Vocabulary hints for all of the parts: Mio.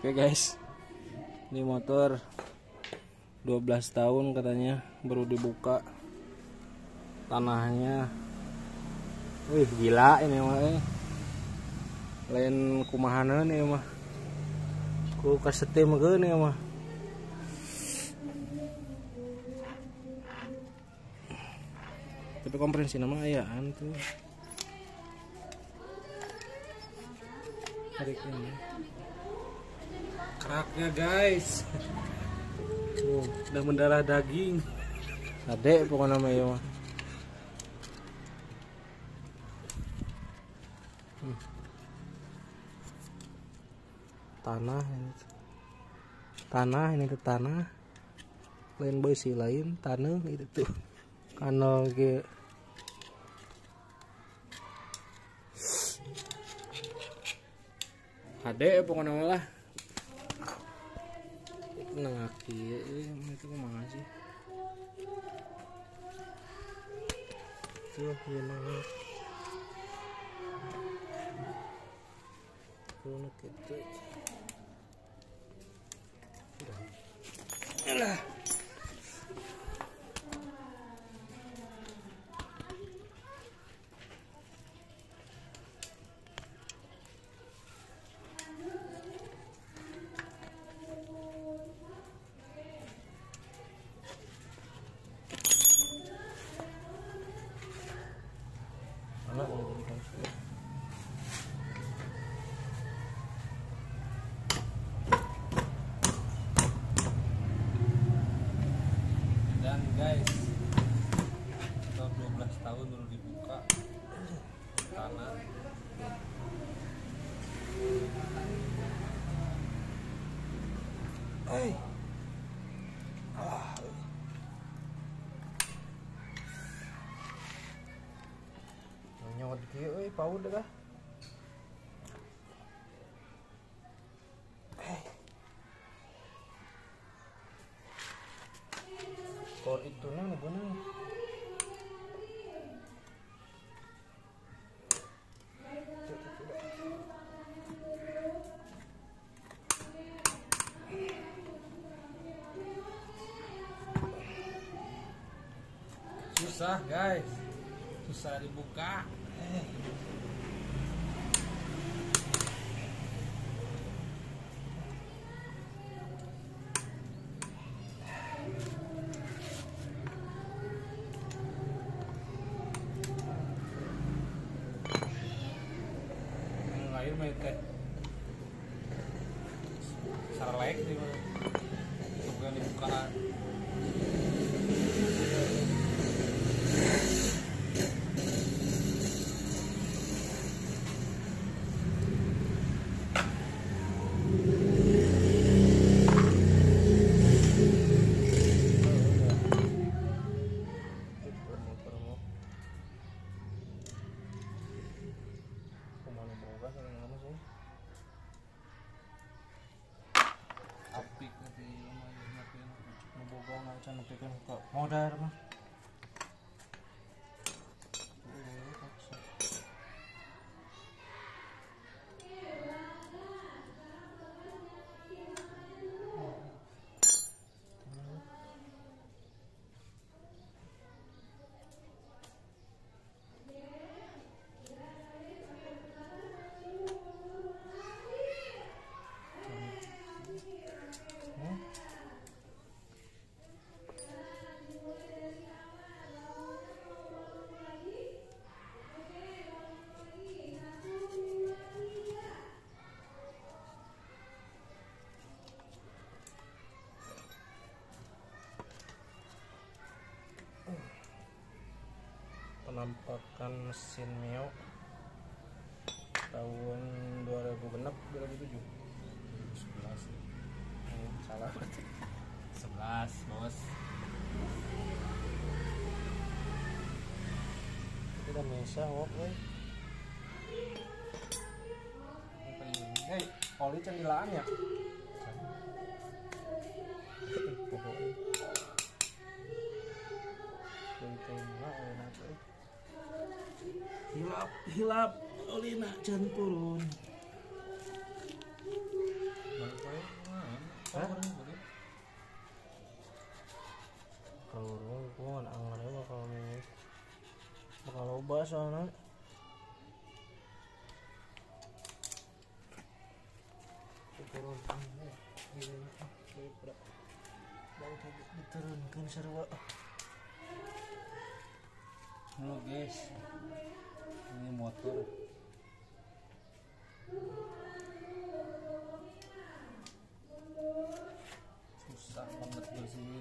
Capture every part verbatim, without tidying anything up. Oke guys, ini motor dua belas tahun katanya baru dibuka tanahnya. Wih gila ini mah, lain kumahana nih mah, ku kasetim gini mah. Tapi komprensi nama ayaan tuh. Tariknya keraknya guys. Tuh, udah mendarah daging. Adek pokoknya nama ya mah. Hmm. Tanah ini. Tanah ini tuh tanah. Lain besi lain, tanah itu tuh. Kanal gitu. Ade pokoknya malah nengaki itu kemana sih tuh ya nengak tuh gitu udah dan guys, setelah dua belas tahun baru dibuka tanah. Hey. Kieu euy paud dah. Kor itu nang gunung. Susah guys. Susah dibuka. Air mah teh sarlek di mana bukan dibukaan. Apik nanti makin ngebogong aja nanti kan kok modar mah. Penampakan mesin Mio tahun dua ribu enam dua ribu tujuh sebelas salah sebelas bos. Kita bisa wok woi hei oli cendilaan ya hilap hilap olina jangan turun. what's going on. Diturunkan sarwa. Halo guys, ini motor. Susah banget di sini.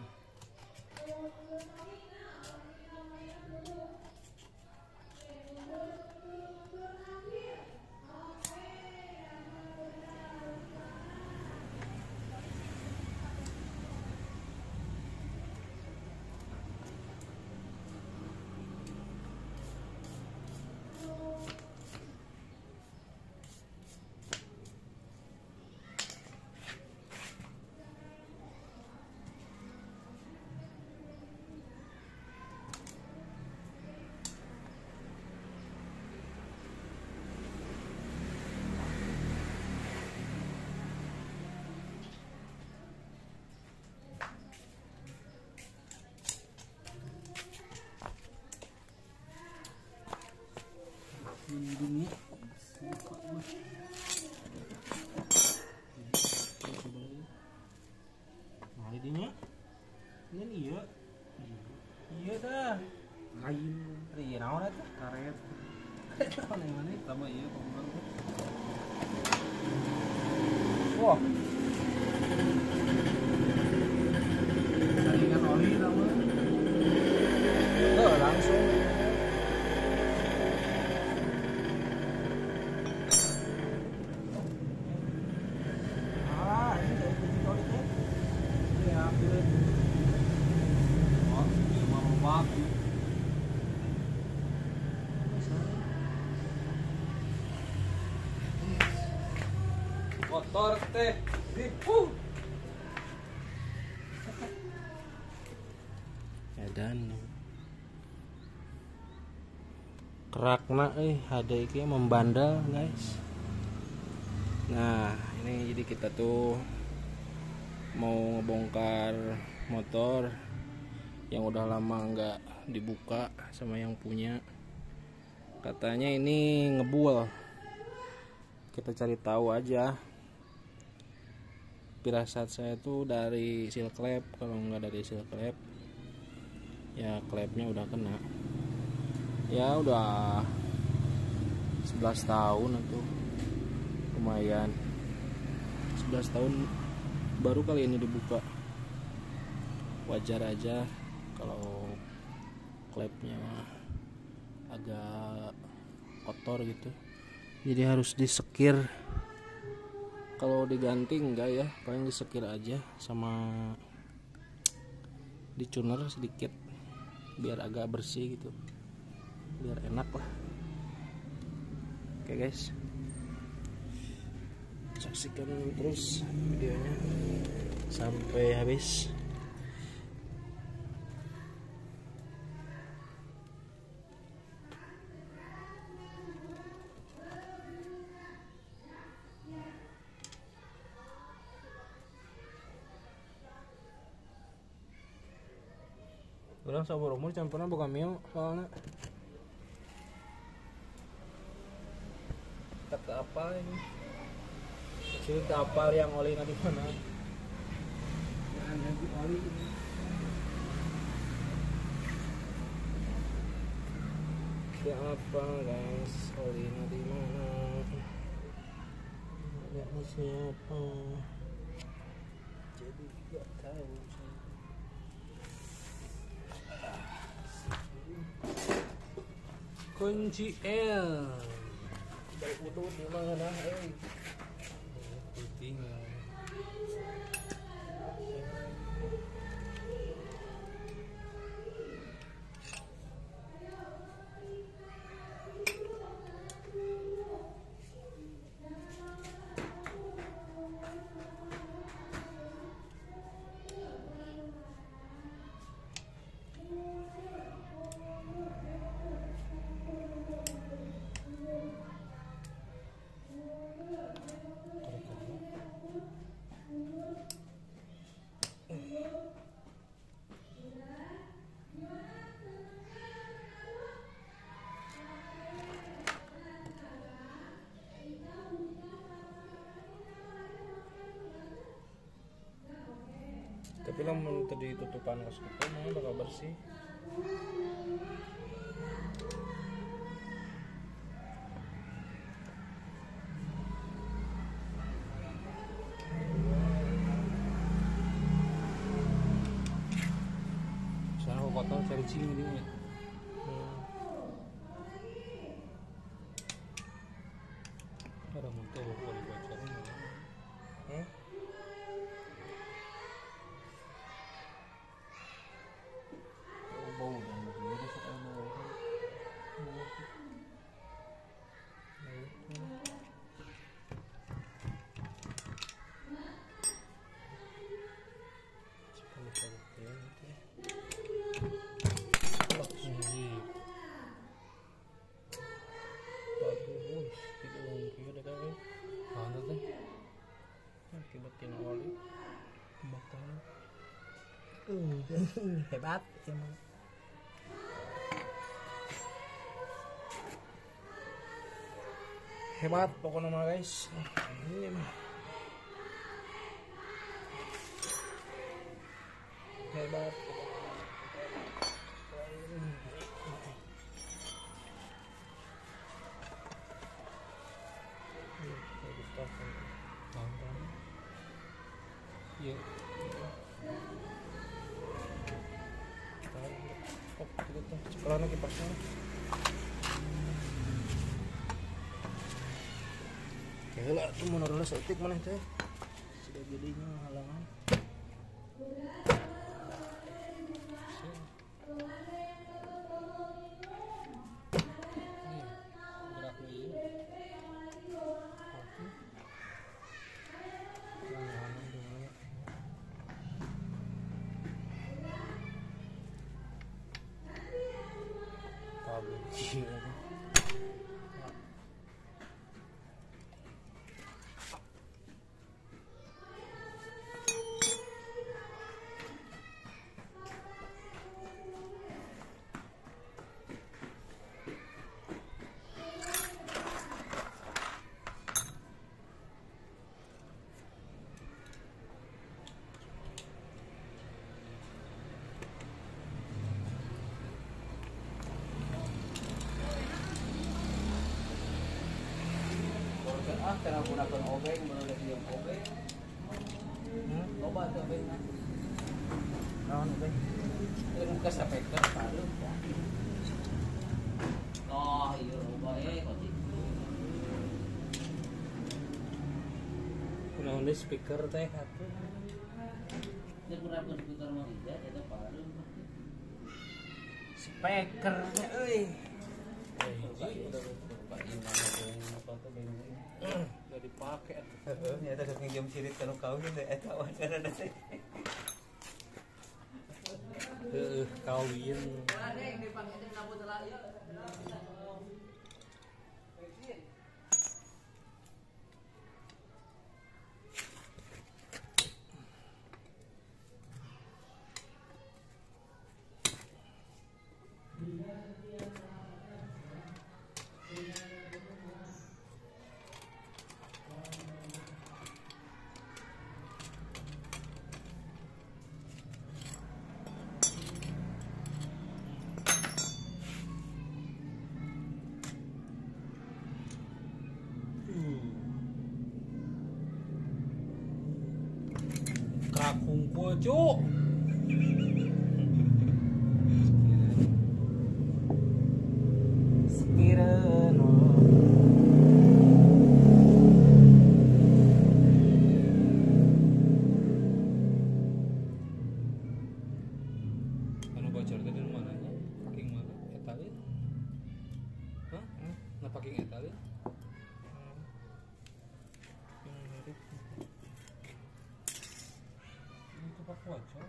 Ini nah lidinya ini iya iya dah kain iya naon itu karet paling mana sama iya pembuat wah saringan oli sama tuh langsung motor teh ribu edan kerakna eh ada iki membandel guys. Nah ini jadi kita tuh mau ngebongkar motor yang udah lama nggak dibuka sama yang punya, katanya ini ngebul. Kita cari tahu aja. Pirasat saya tuh dari seal klep, kalau nggak dari seal klep ya klepnya udah kena ya udah sebelas tahun atau lumayan sebelas tahun baru kali ini dibuka. Wajar aja kalau klepnya agak kotor gitu, jadi harus disekir. Kalau diganti enggak ya, paling disekir aja sama dicuner sedikit biar agak bersih gitu, biar enak lah. Oke guys, saksikan terus videonya sampai habis. Orang seumur umur campuran bukan Mio soalnya. Tak apa ini. Kecil tak apa yang oli nanti mana? Yang nanti oli. Tak apa guys, oli nanti mana? Tidak maksudnya apa? Jadi tidak tahu. Kunci L dari utut di mana eh putih Bilang mo tadi tutupan kasi ito, mga nakabersih. Sana ko kotor, cari cing ini. Para montar o por igual. Bau dan berbeda sekali bau. Hebat cuma. Hebat pokoknya mga guys. Hebat. Ya. Cepetan lagi pasnya. Oke lah, tuh menurut setik mana teh? Sudah jadinya halangan. Iya. Karena gunakan obeng, menolak yang obeng. Loba atau obeng? Nah, obeng. Ini buka sepeda, baru. Oh, iya, loba ya, kotik. Gunakan speaker teh, hati. Ini gunakan speaker mau tidak, itu baru. Speaker, oi. Udah dipakai. Ya terus ngejam sirit kalau kau gitu eta wajar ada sih. Heeh, kawin. Kungpo cuk. Stireno. Anu bocor tadi di mananya? Paking mana? Eta tadi? Hah? Na paking eta tadi? Wajah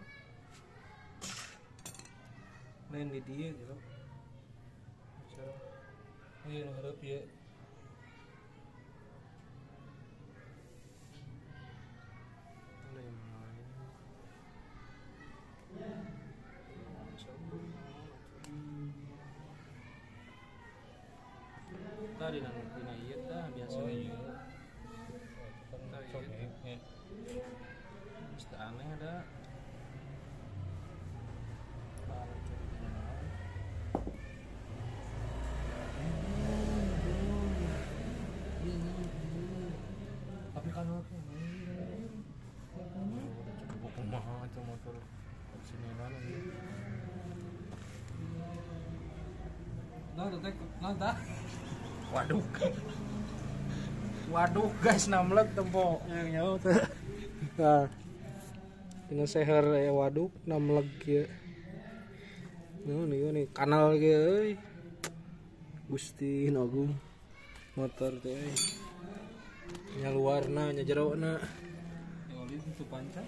lain di dia gitu cara ini harap ya tadi nanti dina ieu tah biasa ieu tah ieu mesti aneh ada. Kumaha itu motor sini mana nih? Waduh, waduh guys, namlet tempo yang nyawa tuh. Nah, ini seher ya waduh, namlet ya. Nih nih nih kanal gitu, Gusti Agung motor tuh. Nya luarna, nya jerona. Oli itu panca.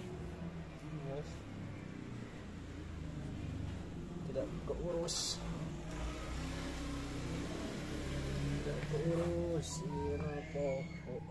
Tidak keurus, tidak keurus ini apa? Oh.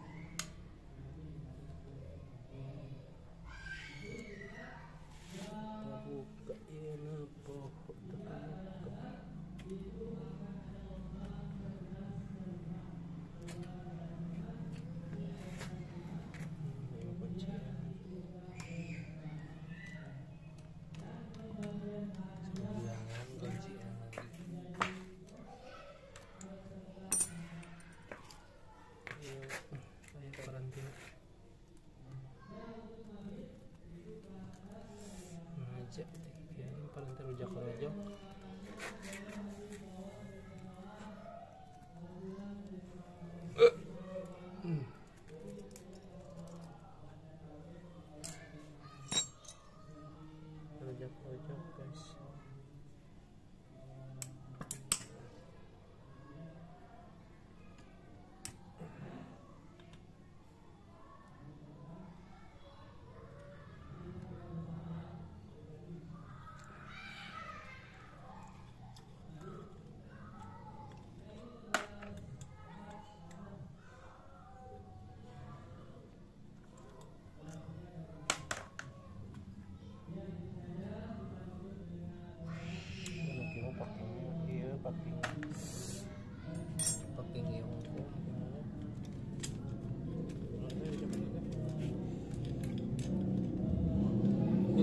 Buka ini apa?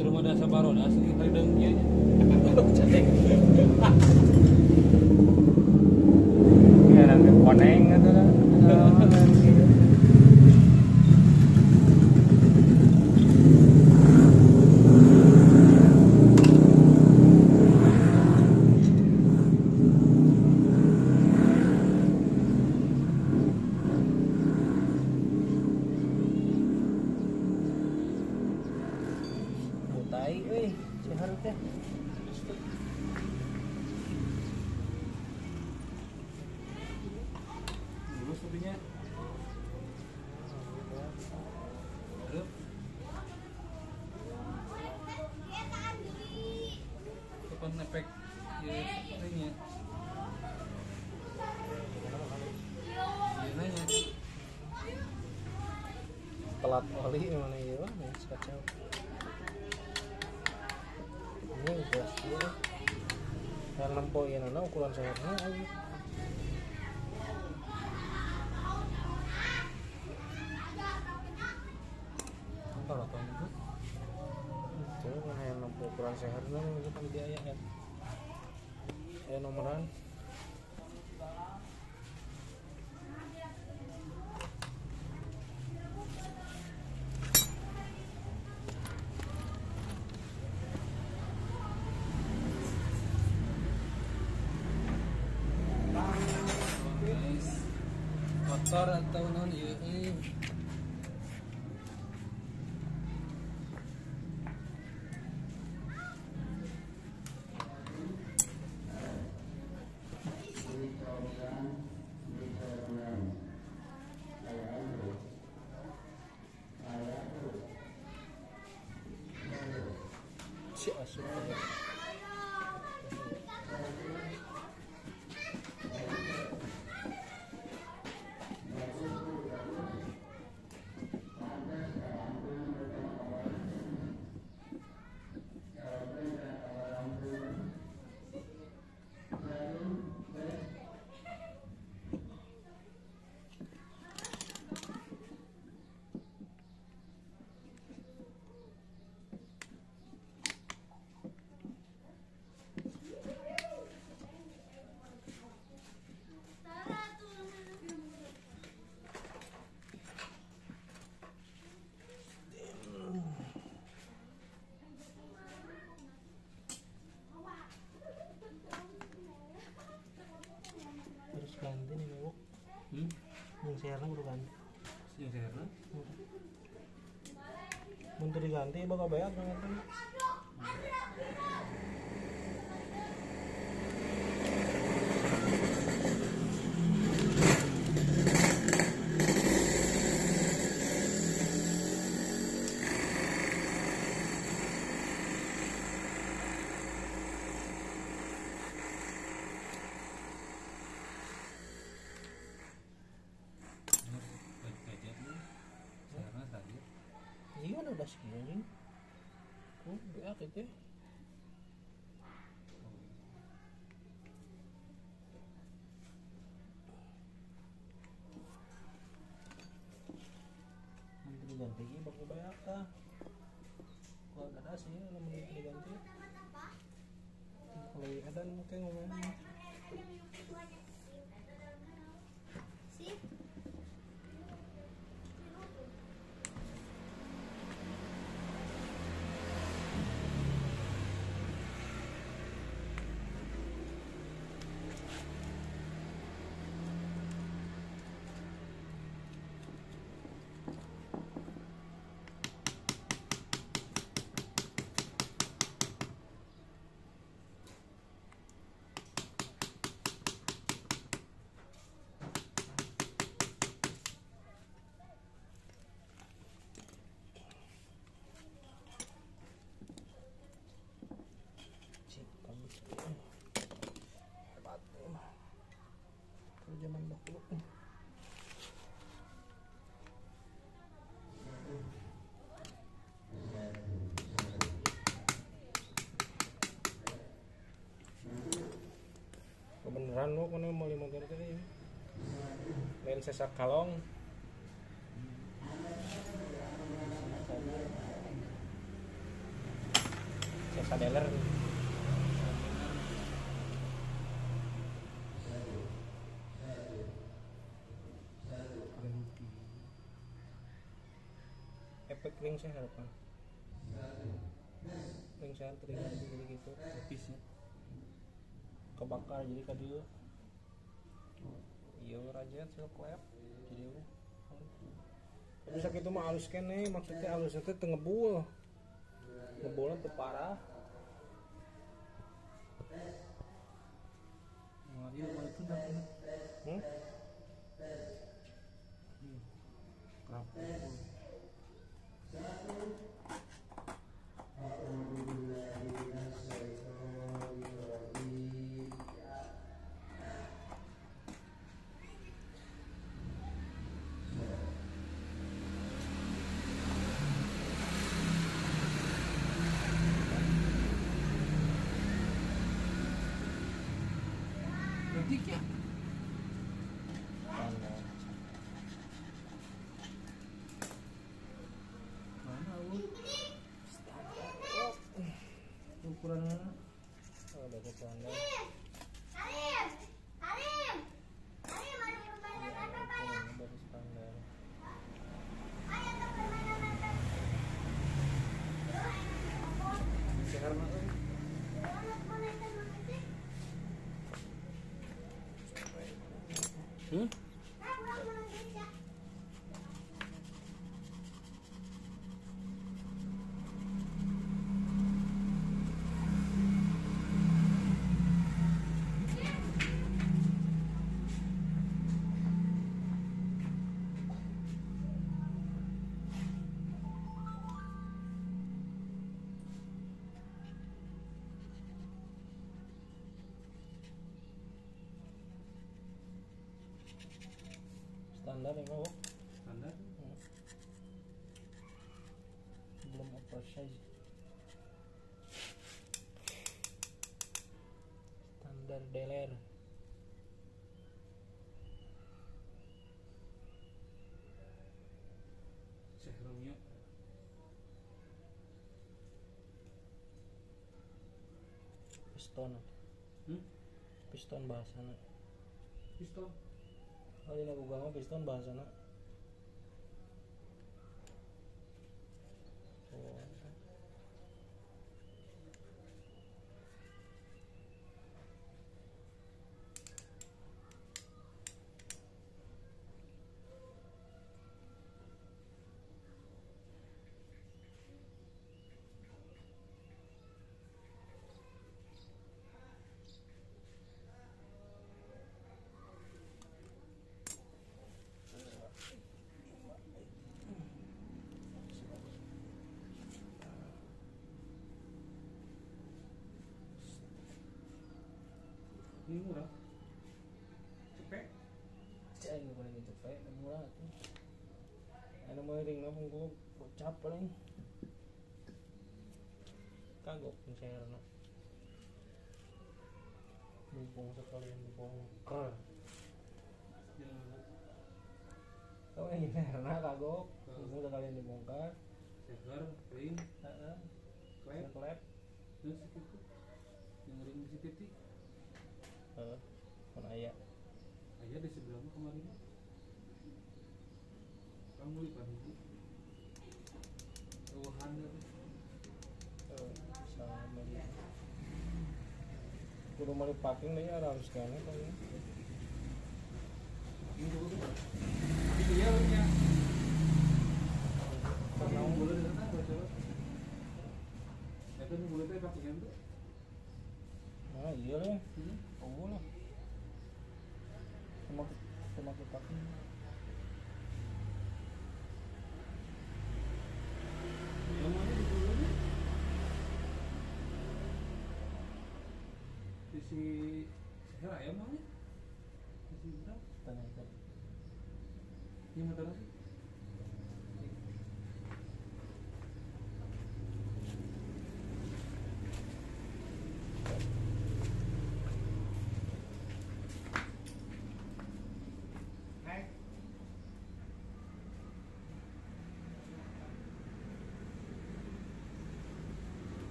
Terima kasih baron asli kadangnya untuk cantik. Biaran ke koneng atau efek ini ya. Telat oli mana ya, nih kacau. Ini udah sih. Dan lempo ya nana ukuran sehatnya aja. Kalau tahu ukuran sehat nang depan dia ya kan. Eh nomoran. Motor atau non ieu euy. Munti diganti, baka bayad ng ito. Iya, udah segini. Kok beak itu? Menteri ganti ini bakal beak kah? Kok ada sih kalau menteri ganti? Kalau ada mungkin ngomong. Sih. Kebeneran lo kena mau lima gara tadi ya. Lain sesak kalong. Sesak dealer. Efek ring saya harapan. Ring saya terlihat begitu habisnya. Kebakar jadi kadieu iya raja klep jadi bisa gitu mah halus kene maksudnya halusnya teh ngebul ngebulna teu parah ngadi balikin dah hmm kenapa dikit. Mana lu? Ukuran mana? Oh, ada ukuran. Karim, Karim. Karim ada permainan apa ya? Bagus pandai. Ada permainan apa? Sekarang mana? Hmm? Standar ya kok? Standar? Hmm. Belum oversize. Standar dealer. Sehrumnya piston. Hmm? Piston bahasana. Piston. Kali lagu gama piston bahasa nak. Oh. Ini murah. Cepet. Caya nggak boleh cepet, murah tuh. Ano mo ring na kung kukutsap pa rin. Kagok yung share na. Mumpong sa kalian, mumpong ka. Oh, ini karena kagok. Mumpong sa kalian dibongkar. Segar, ring, uh-uh. klep, klep. Terus itu, yang ring di situ. Uh, mana ayah? Ayah di sebelahmu kemarin. Kamu lipat itu. Tuhan deh. Oh, sama dia. Kurang mali parking nih ya harus kan ya. Ini dulu. Itu ya punya. Kalau boleh dengan apa coba? Itu boleh teh parkingan tuh. Ah, iya lah. Hmm. Oh lah. Sama sama parking. Si Hera ya mana? Si Hera tanah itu. Ini motor apa sih?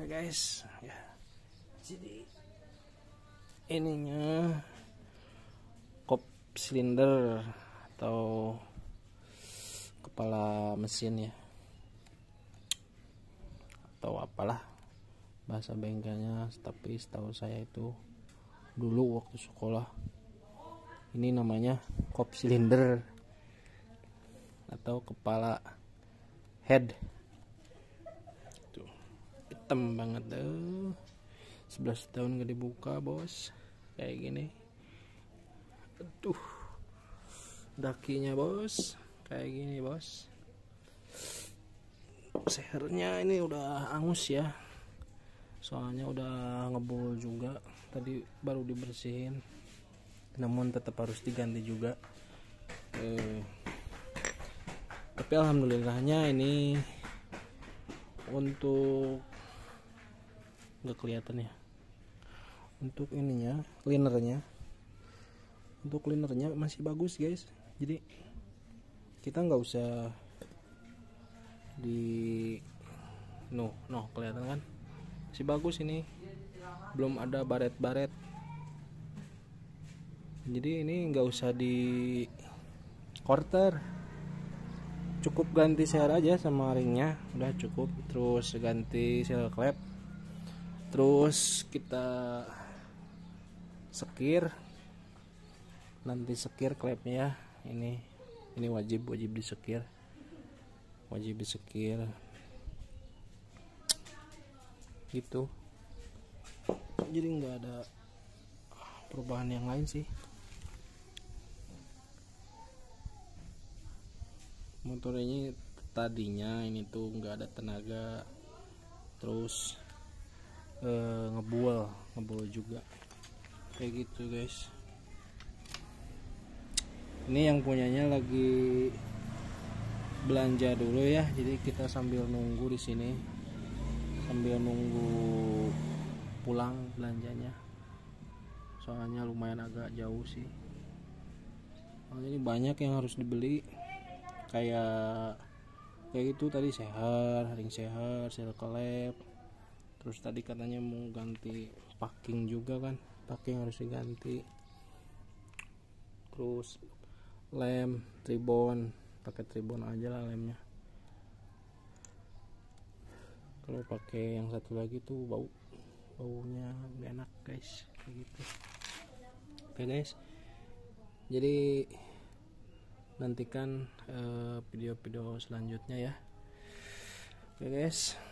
Oke okay guys, ya. Jadi ininya kop silinder atau kepala mesin ya, atau apalah bahasa bengkelnya. Tapi setahu saya itu dulu waktu sekolah ini namanya kop silinder atau kepala head. Hitam banget tuh, sebelas tahun gak dibuka bos, kayak gini. Aduh, dakinya bos, kayak gini bos. Sehernya ini udah angus ya, soalnya udah ngebul juga, tadi baru dibersihin, namun tetap harus diganti juga. Eh, tapi alhamdulillahnya ini untuk nggak kelihatan ya, untuk ininya cleanernya, untuk cleanernya masih bagus guys, jadi kita nggak usah di no no kelihatan kan, masih bagus ini, belum ada baret-baret, jadi ini nggak usah di quarter, cukup ganti seher aja sama ringnya udah cukup, terus ganti seal klep, terus kita sekir, nanti sekir klepnya ini ini wajib wajib disekir wajib disekir gitu, jadi nggak ada perubahan yang lain sih. Motor ini tadinya ini tuh nggak ada tenaga, terus eh, ngebul ngebul juga kayak gitu guys. Ini yang punyanya lagi belanja dulu ya, jadi kita sambil nunggu di sini, sambil nunggu pulang belanjanya, soalnya lumayan agak jauh sih, soalnya ini banyak yang harus dibeli. Kayak kayak itu tadi seher, ring seher, seal klep. Terus tadi katanya mau ganti packing juga kan. Packing harus diganti. Terus lem, tribon, pakai tribon aja lah lemnya. Kalau pakai yang satu lagi tuh bau. Baunya gak enak, guys. Kayak gitu. Oke, guys. Jadi nantikan video-video uh, selanjutnya ya. Oke guys.